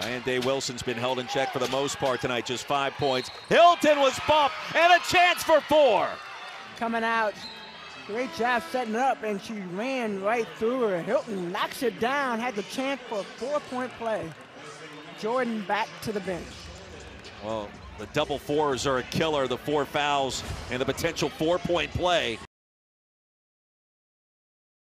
Diane Day-Wilson's been held in check for the most part tonight, just 5 points. Hylton was bumped, and a chance for four. Coming out, great job setting up, and she ran right through her. Hylton knocks it down, had the chance for a four-point play. Jordan back to the bench. Well, the double fours are a killer, the four fouls and the potential four-point play.